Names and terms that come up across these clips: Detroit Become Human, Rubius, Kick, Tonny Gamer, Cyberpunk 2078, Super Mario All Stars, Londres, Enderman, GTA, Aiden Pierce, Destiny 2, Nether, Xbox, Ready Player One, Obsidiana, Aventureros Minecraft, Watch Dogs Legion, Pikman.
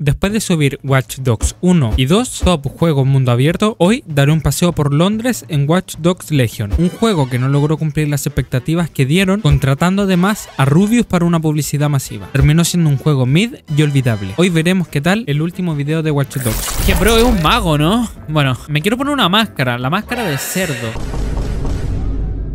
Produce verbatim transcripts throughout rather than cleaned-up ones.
Después de subir Watch Dogs uno y dos, top juego mundo abierto, hoy daré un paseo por Londres en Watch Dogs Legion, un juego que no logró cumplir las expectativas que dieron, contratando además a Rubius para una publicidad masiva. Terminó siendo un juego mid y olvidable. Hoy veremos qué tal el último video de Watch Dogs. Que bro, es un mago, ¿no? Bueno, me quiero poner una máscara, la máscara de cerdo.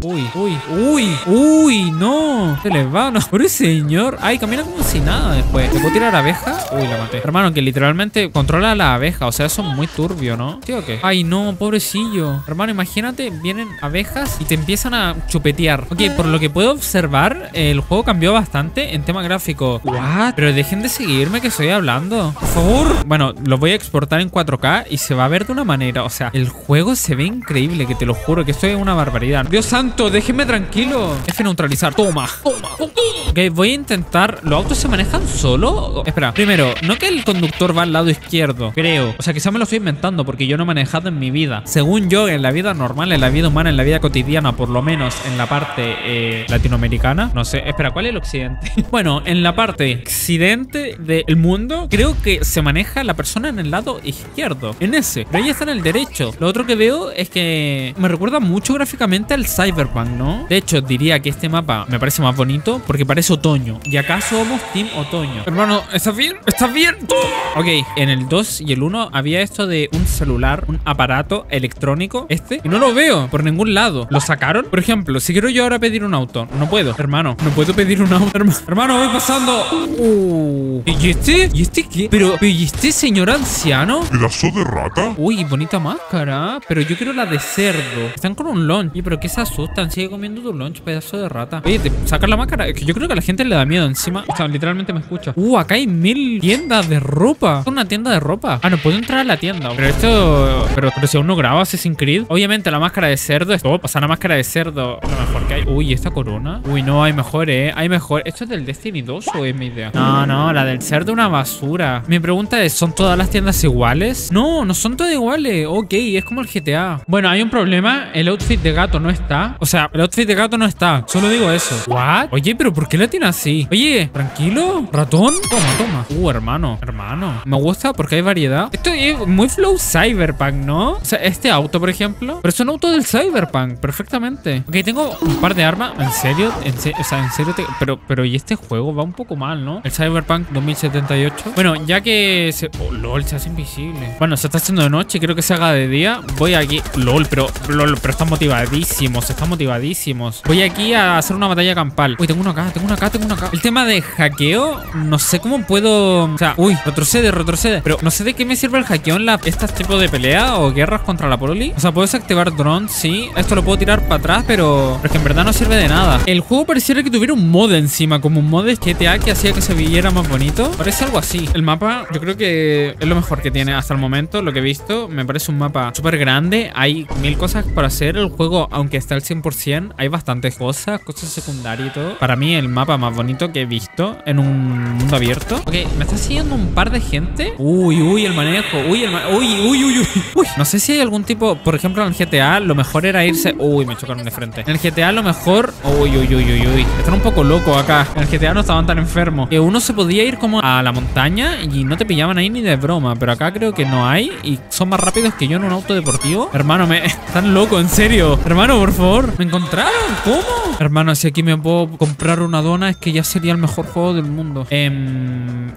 Uy, uy, uy, uy, no. Se les va, no. Pobre señor. Ay, camina como si nada después. ¿Te puedo tirar abeja? Uy, la maté. Hermano, que literalmente controla a la abeja. O sea, eso es muy turbio, ¿no? ¿Sí o qué? Ay, no, pobrecillo. Hermano, imagínate, vienen abejas y te empiezan a chupetear. Ok, por lo que puedo observar, el juego cambió bastante en tema gráfico. ¿What? Pero dejen de seguirme que estoy hablando. Por favor. Bueno, lo voy a exportar en cuatro K y se va a ver de una manera. O sea, el juego se ve increíble, que te lo juro, que esto es una barbaridad. Dios santo. Déjenme tranquilo. F neutralizar. Toma, toma. Ok, voy a intentar. ¿Los autos se manejan solo? Espera, primero, no que el conductor va al lado izquierdo, creo. O sea, quizá me lo estoy inventando porque yo no he manejado en mi vida. Según yo, en la vida normal, en la vida humana, en la vida cotidiana, por lo menos en la parte eh, latinoamericana. No sé, espera, ¿cuál es el occidente? Bueno, en la parte occidente del mundo, creo que se maneja la persona en el lado izquierdo, en ese. Pero ella está en el derecho. Lo otro que veo es que me recuerda mucho gráficamente al Cyberpunk Cyberpunk, ¿no? De hecho, diría que este mapa me parece más bonito porque parece otoño. Y acá somos Team Otoño. Hermano, ¿estás bien? ¿Estás bien? ¡Oh! Ok, en el dos y el uno había esto de un celular, un aparato electrónico, este. Y no lo veo por ningún lado. ¿Lo sacaron? Por ejemplo, si quiero yo ahora pedir un auto, no puedo. Hermano, no puedo pedir un auto. Hermano, hermano, voy pasando. Uh, ¿Y este? ¿Y este qué? ¿Pero, pero y este señor anciano? ¿Pedazo de rata? Uy, bonita máscara. Pero yo quiero la de cerdo. Están con un lunch. ¿Y pero qué es eso? Asustan, sigue comiendo tu lunch, pedazo de rata. Oye, te sacas la máscara. Es que yo creo que a la gente le da miedo encima. O sea, literalmente me escucha. Uh, acá hay mil tiendas de ropa. ¿Una tienda de ropa? Ah, no puedo entrar a la tienda. Pero esto. Pero, pero si aún no graba Assassin's Creed. Obviamente la máscara de cerdo es top. O sea, la máscara de cerdo es lo mejor que hay. Uy, esta corona. Uy, no, hay mejor, eh. Hay mejor. ¿Esto es del Destiny dos o es mi idea? No, no, la del cerdo es una basura. Mi pregunta es: ¿son todas las tiendas iguales? No, no son todas iguales. Ok, es como el G T A. Bueno, hay un problema. El outfit de gato no está. O sea, el outfit de gato no está. Solo digo eso. ¿What? Oye, pero ¿por qué la tiene así? Oye, tranquilo. ¿Ratón? Toma, toma. Uh, hermano. Hermano. Me gusta porque hay variedad. Esto es muy flow Cyberpunk, ¿no? O sea, este auto, por ejemplo. Pero es un auto del Cyberpunk. Perfectamente. Ok, tengo un par de armas. ¿En serio? ¿En se o sea, en serio te pero, pero, y este juego va un poco mal, ¿no? El Cyberpunk dos mil setenta y ocho. Bueno, ya que se... Oh, lol, se hace invisible. Bueno, se está haciendo de noche. Creo que se haga de día. Voy aquí. Lol, pero... Lol, pero está motivadísimo. Están motivadísimos. Voy aquí a hacer una batalla campal. Uy, tengo uno acá, tengo uno acá, tengo uno acá. El tema de hackeo, no sé cómo puedo... O sea, uy, retrocede, retrocede. Pero no sé de qué me sirve el hackeo en la... Este tipo de pelea o guerras contra la poli. O sea, puedo desactivar drones, sí. Esto lo puedo tirar para atrás, pero... Pero es que en verdad no sirve de nada. El juego pareciera que tuviera un mod encima, como un mod de G T A que hacía que se viera más bonito. Parece algo así. El mapa, yo creo que es lo mejor que tiene hasta el momento, lo que he visto. Me parece un mapa súper grande. Hay mil cosas para hacer. El juego, aunque está al cien por ciento, hay bastantes cosas, cosas secundarias y todo. Para mí el mapa más bonito que he visto en un mundo abierto. Ok, me está siguiendo un par de gente. Uy, uy, el manejo. Uy, el manejo. Uy, uy, uy, uy, uy. No sé si hay algún tipo, por ejemplo en el G T A, lo mejor era irse... Uy, me chocaron de frente. En el G T A lo mejor... Uy, uy, uy, uy, uy. Están un poco locos acá. En el G T A no estaban tan enfermos. Que uno se podía ir como a la montaña y no te pillaban ahí ni de broma. Pero acá creo que no hay y son más rápidos que yo en un auto deportivo. Hermano, me... Están loco, en serio. Hermano, por favor. Por favor, me encontraron. ¿Cómo? Hermano, si aquí me puedo comprar una dona, es que ya sería el mejor juego del mundo. Eh,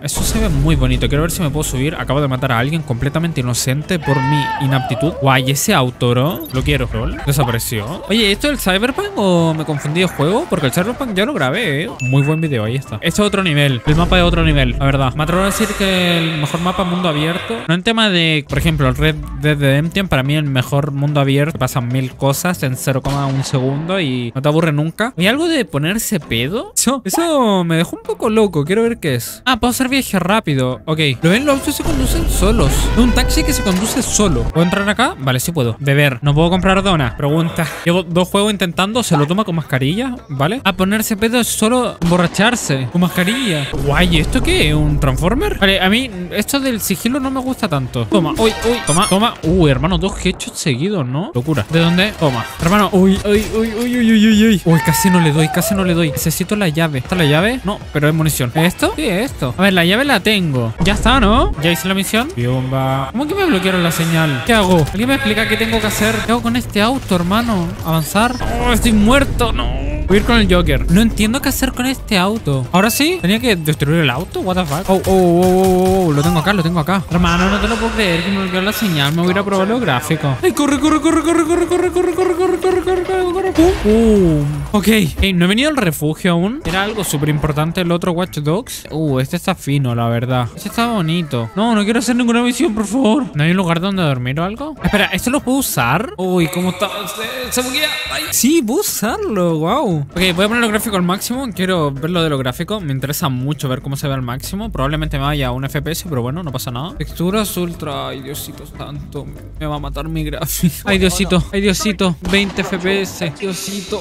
eso se ve muy bonito. Quiero ver si me puedo subir. Acabo de matar a alguien completamente inocente por mi inaptitud. Guay, ese auto, ¿no? Lo quiero. ¿Lol? Desapareció. Oye, ¿esto es el Cyberpunk o me confundí de juego? Porque el Cyberpunk ya lo grabé, ¿eh? Muy buen video, ahí está. Este es otro nivel. El mapa es otro nivel, la verdad. Me atrevo a decir que el mejor mapa mundo abierto. No en tema de, por ejemplo, el Red Dead Redemption. Para mí el mejor mundo abierto. Pasan mil cosas en cero un segundo y no te aburre nunca. ¿Hay algo de ponerse pedo? Eso, eso me dejó un poco loco. Quiero ver qué es. Ah, puedo hacer viaje rápido. Ok. ¿Lo ven? Los autos se conducen solos. Es un taxi que se conduce solo. ¿Puedo entrar acá? Vale, sí puedo. Beber. ¿No puedo comprar donas? Pregunta. Llevo dos juegos intentando. Se lo toma con mascarilla, ¿vale? Ah, ponerse pedo es solo emborracharse con mascarilla. Guay, ¿esto qué es? ¿Un transformer? Vale, a mí esto del sigilo no me gusta tanto. Toma, uy, uy. Toma, toma. Uy, hermano, dos hechos seguidos, ¿no? Locura. ¿De dónde? Toma. Hermano, uy, Ay, uy, uy, uy, uy, uy, uy. Uy, casi no le doy, casi no le doy. Necesito la llave. ¿Está la llave? No, pero es munición. ¿Esto? Sí, esto. A ver, la llave la tengo. Ya está, ¿no? Ya hice la misión. Bomba. ¿Cómo que me bloquearon la señal? ¿Qué hago? ¿Alguien me explica qué tengo que hacer? ¿Qué hago con este auto, hermano? ¿Avanzar? Oh, estoy muerto. No. Voy a ir con el Joker. No entiendo qué hacer con este auto. ¿Ahora sí? ¿Tenía que destruir el auto? What the fuck. Oh, oh, oh, oh, oh. Lo tengo acá, lo tengo acá. Hermano, no te lo puedo creer que me bloqueó la señal. Me voy a ir a probar los gráficos. Ay, corre, corre, corre, corre, corre, corre, corre, corre, corre, corre, corre, corre, corre. Uh, ok. Hey, no he venido al refugio aún. Era algo súper importante el otro Watch Dogs. Uh, este está fino, la verdad. Este está bonito. No, no quiero hacer ninguna misión, por favor. ¿No hay un lugar donde dormir o algo? Espera, ¿esto lo puedo usar? Uy, ¿cómo está? Se buguea. Sí, puedo usarlo. Wow. Ok, voy a poner los gráficos al máximo. Quiero ver lo de los gráficos. Me interesa mucho ver cómo se ve al máximo. Probablemente me vaya a un F P S, pero bueno, no pasa nada. Texturas ultra. Ay, Diosito santo. Me va a matar mi gráfico. Ay, Diosito. Ay, Diosito. veinte F P S. Diosito.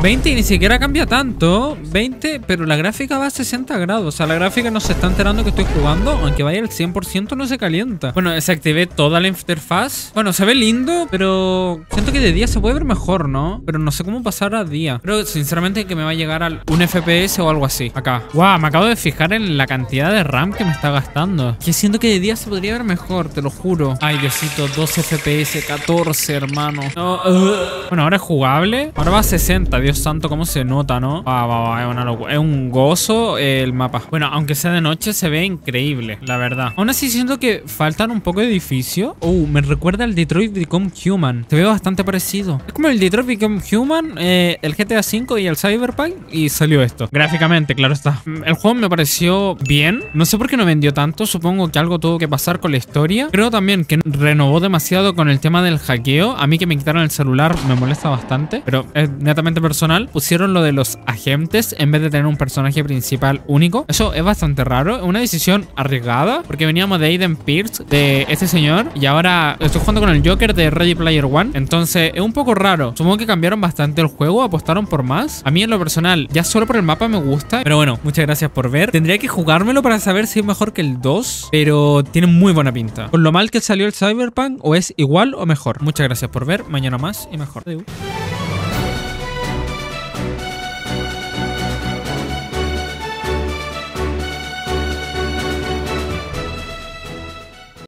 veinte y ni siquiera cambia tanto. veinte, pero la gráfica va a sesenta grados. O sea, la gráfica no se está enterando que estoy jugando. Aunque vaya al cien por ciento, no se calienta. Bueno, desactivé toda la interfaz. Bueno, se ve lindo, pero siento que de día se puede ver mejor, ¿no? Pero no sé cómo pasar a día. Creo sinceramente que me va a llegar al un F P S o algo así. Acá. Wow, me acabo de fijar en la cantidad de RAM que me está gastando. Que siento que de día se podría ver mejor, te lo juro. Ay, Diosito, doce F P S, catorce, hermano. No, uh. Bueno, ahora es jugable. Ahora va a sesenta, Dios santo, cómo se nota, ¿no? Va, va, va, es una locura. Es un gozo el mapa. Bueno, aunque sea de noche, se ve increíble, la verdad. Aún así siento que faltan un poco de edificio. Uh, me recuerda al Detroit Become Human. Te veo bastante parecido. Es como el Detroit Become Human, eh, el G T A cinco y el Cyberpunk, y salió esto. Gráficamente, claro está. El juego me pareció bien. No sé por qué no vendió tanto. Supongo que algo tuvo que pasar con la historia. Creo también que renovó demasiado con el tema del hackeo. A mí que me quitaron el celular me molesta bastante, pero es netamente personal. Pusieron lo de los agentes en vez de tener un personaje principal único. Eso es bastante raro. Una decisión arriesgada, porque veníamos de Aiden Pierce, de este señor, y ahora estoy jugando con el Joker de Ready Player One. Entonces es un poco raro. Supongo que cambiaron bastante el juego, apostaron por más. A mí en lo personal ya solo por el mapa me gusta, pero bueno, muchas gracias por ver. Tendría que jugármelo para saber si es mejor que el dos, pero tiene muy buena pinta. Con lo mal que salió el Cyberpunk, o es igual o mejor. Muchas gracias por ver, mañana más y mejor. Adiós.